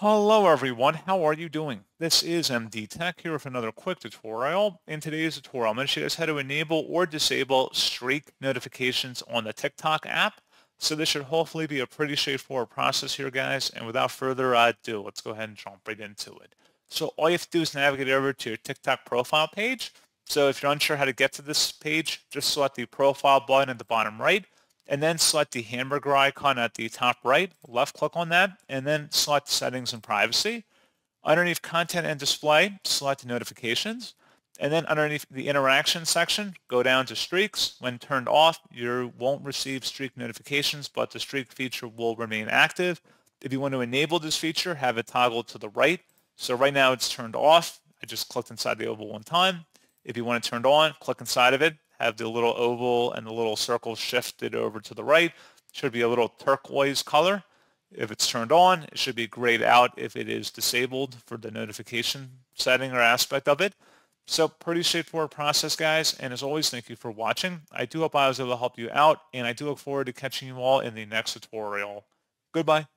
Hello everyone, how are you doing? This is MD Tech here with another quick tutorial. In today's tutorial, I'm going to show you guys how to enable or disable streak notifications on the TikTok app. So this should hopefully be a pretty straightforward process here, guys. And without further ado, let's go ahead and jump right into it. So all you have to do is navigate over to your TikTok profile page. So if you're unsure how to get to this page, just select the profile button at the bottom right, and then select the hamburger icon at the top right, left click on that, and then select Settings and Privacy. Underneath Content and Display, select Notifications, and then underneath the Interaction section, go down to Streaks. When turned off, you won't receive streak notifications, but the streak feature will remain active. If you want to enable this feature, have it toggled to the right. So right now it's turned off. I just clicked inside the oval one time. If you want it turned on, click inside of it. Have the little oval and the little circle shifted over to the right. Should be a little turquoise color. If it's turned on, it should be grayed out if it is disabled for the notification setting or aspect of it. So pretty straightforward process, guys. And as always, thank you for watching. I do hope I was able to help you out, and I do look forward to catching you all in the next tutorial. Goodbye.